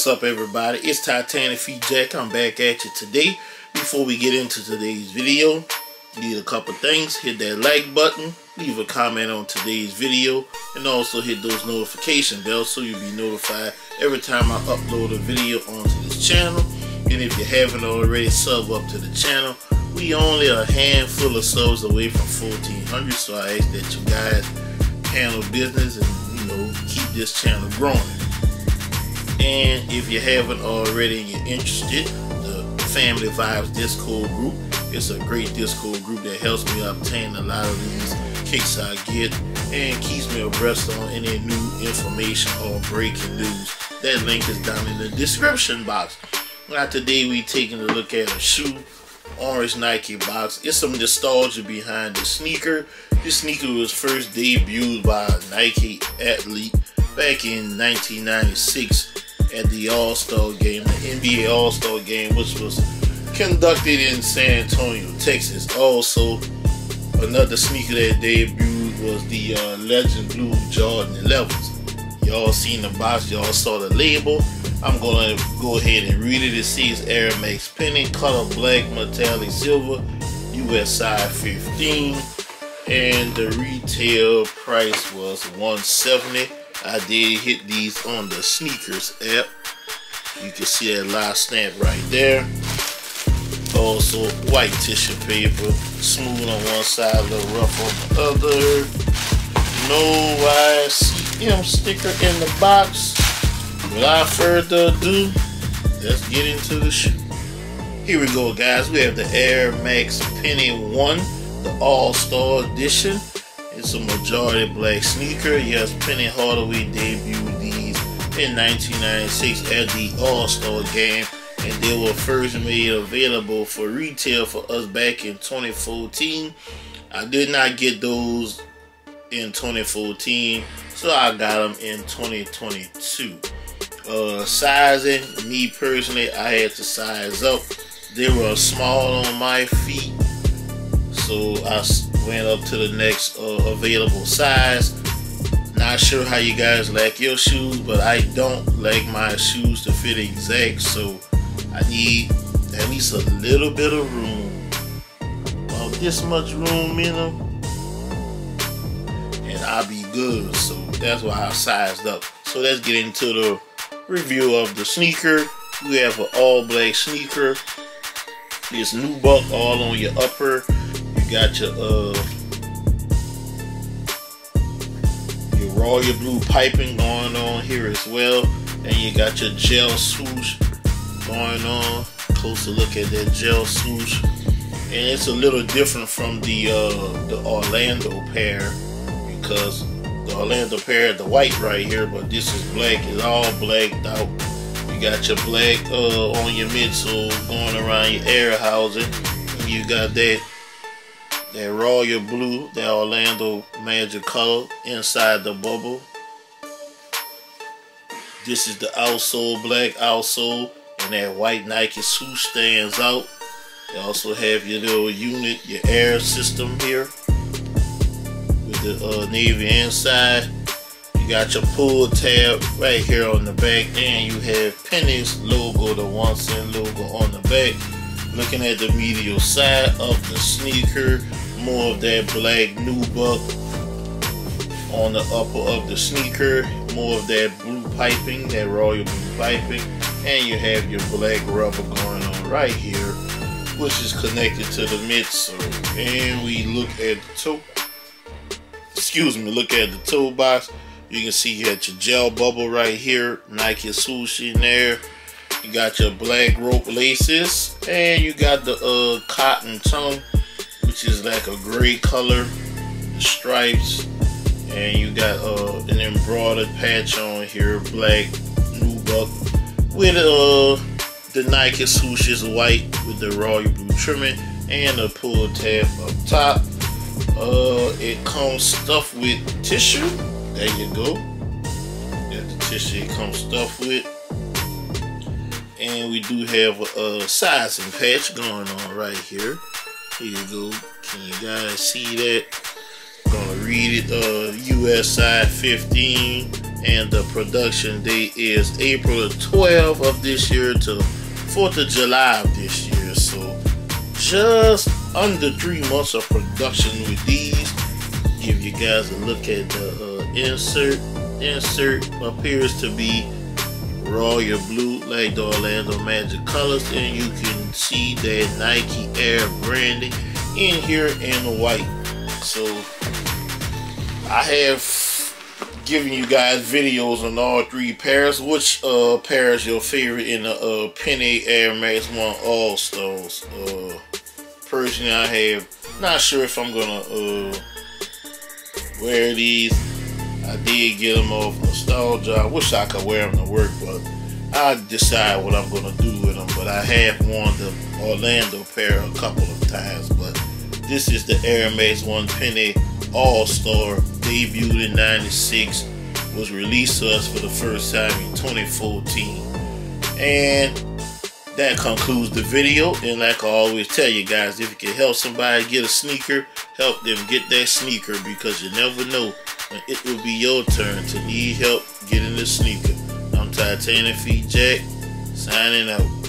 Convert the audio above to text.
What's up, everybody? It's Titanic Feet Jack. I'm back at you today. Before we get into today's video, need a couple things. Hit that like button, leave a comment on today's video, and also hit those notification bells so you'll be notified every time I upload a video onto this channel. And if you haven't already, sub up to the channel. We only a handful of subs away from 1,400, so I ask that you guys handle business and, you know, keep this channel growing. And if you haven't already and you're interested, the Family Vibes Discord group, it's a great Discord group that helps me obtain a lot of these kicks I get and keeps me abreast on any new information or breaking news. That link is down in the description box. Now today we taking a look at a shoe, orange Nike box. It's some nostalgia behind the sneaker. This sneaker was first debuted by a Nike athlete back in 1996. At the All-Star Game, the NBA All-Star Game, which was conducted in San Antonio, Texas. Also, another sneaker that debuted was the Legend Blue Jordan 11s. Y'all seen the box, y'all saw the label. I'm going to go ahead and read it. It says Air Max Penny, color black, metallic silver, US size 15, and the retail price was $170. I did hit these on the sneakers app. You can see that live stamp right there. Also, white tissue paper, smooth on one side, a little rough on the other. No YCM sticker in the box. Without further ado, let's get into the shoe. Here we go, guys. We have the Air Max Penny 1, the All-Star Edition. It's a majority black sneaker. Yes, Penny Hardaway debuted these in 1996 at the All-Star Game, and they were first made available for retail for us back in 2014. I did not get those in 2014, so I got them in 2022. Sizing, me personally, I had to size up. They were small on my feet, so I went up to the next available size. Not sure how you guys like your shoes, but I don't like my shoes to fit exact, so I need at least a little bit of room. About this much room in them, and I'll be good. So that's why I sized up. So let's get into the review of the sneaker. We have an all-black sneaker. It's nubuck all on your upper. Got your royal blue piping going on here as well, and you got your gel swoosh going on. Closer look at that gel swoosh, and it's a little different from the Orlando pair, because the Orlando pair had the white right here, but this is black. It's all blacked out. You got your black on your midsole going around your air housing, and you got that royal blue, that Orlando Magic color inside the bubble. This is the outsole, black outsole, and that white Nike swoosh stands out. You also have your little unit, your air system here with the navy inside. You got your pull tab right here on the back, and you have Penny's logo, the 1 cent logo on the back. Looking at the medial side of the sneaker, more of that black nubuck on the upper of the sneaker, more of that blue piping, that royal blue piping, and you have your black rubber going on right here, which is connected to the midsole. And we look at the toe, look at the toe box. You can see you got your gel bubble right here, Nike swoosh in there. You got your black rope laces, and you got the cotton tongue, which is like a gray color, the stripes, and you got an embroidered patch on here, black nubuck, with the Nike swoosh is white with the royal blue trimming, and a pull tab up top. It comes stuffed with tissue. There you go. Got the tissue it comes stuffed with. And we do have a sizing patch going on right here. Here you go. Can you guys see that? I'm gonna read it. US size 15, and the production date is April 12th of this year to 4th of July of this year. So just under 3 months of production with these. Give you guys a look at the insert. Insert appears to be royal blue, like the Orlando Magic colors, and you can see that Nike Air branding in here in white. So I have given you guys videos on all three pairs. Which pair is your favorite in the Penny Air Max 1 All-Stars? Personally, I have not sure if I'm gonna wear these. I did get them off a stall job. I wish I could wear them to work, but I decide what I'm gonna do with them. But I have worn the Orlando pair a couple of times. But this is the Air Max 1 Penny All-Star, debuted in '96, was released to us for the first time in 2014. And that concludes the video. And like I always tell you guys, if you can help somebody get a sneaker, help them get that sneaker, because you never know when it will be your turn to need help getting a sneaker. I'm Titanic Feet Jack, signing out.